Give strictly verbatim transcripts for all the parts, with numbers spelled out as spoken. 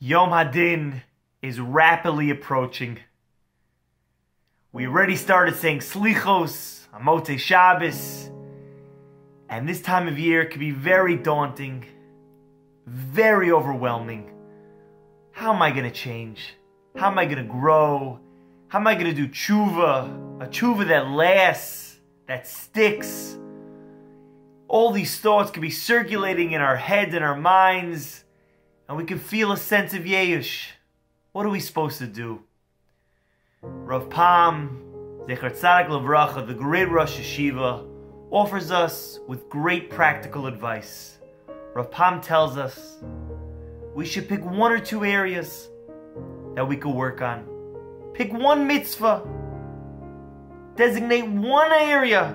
Yom HaDin is rapidly approaching. We already started saying Slichos, Motzei Shabbos, and this time of year can be very daunting, very overwhelming. How am I going to change? How am I going to grow? How am I going to do tshuva? A tshuva that lasts, that sticks. All these thoughts can be circulating in our heads and our minds, and we can feel a sense of Yeyush. What are we supposed to do? Rav Pam, Zecher Tzadik Livracha, the great Rosh Yeshiva, offers us with great practical advice. Rav Pam tells us we should pick one or two areas that we could work on. Pick one mitzvah. Designate one area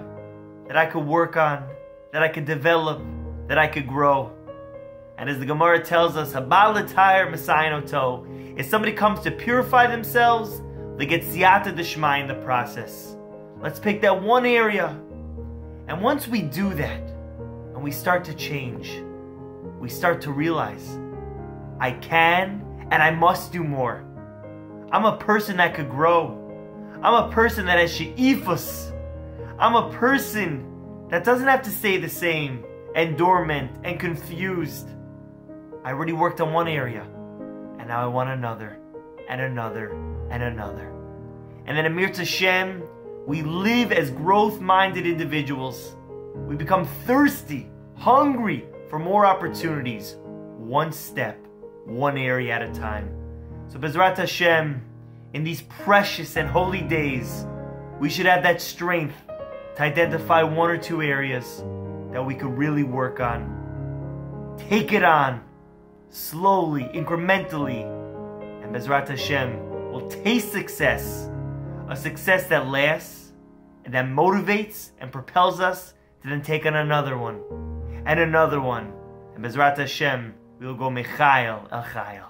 that I could work on, that I could develop, that I could grow. And as the Gemara tells us, if somebody comes to purify themselves, they get siyata d'shmaya in the process. Let's pick that one area. And once we do that, and we start to change, we start to realize, I can and I must do more. I'm a person that could grow. I'm a person that has sheifus. I'm a person that doesn't have to stay the same and dormant and confused. I already worked on one area, and now I want another, and another, and another. And then Amir Tashem, we live as growth-minded individuals. We become thirsty, hungry for more opportunities, one step, one area at a time. So B'ezrat Hashem, in these precious and holy days, we should have that strength to identify one or two areas that we could really work on. Take it on, slowly, incrementally, and B'ezrat Hashem will taste success, a success that lasts and that motivates and propels us to then take on another one, and another one, and B'ezrat Hashem, we will go Mechayel El Chayel.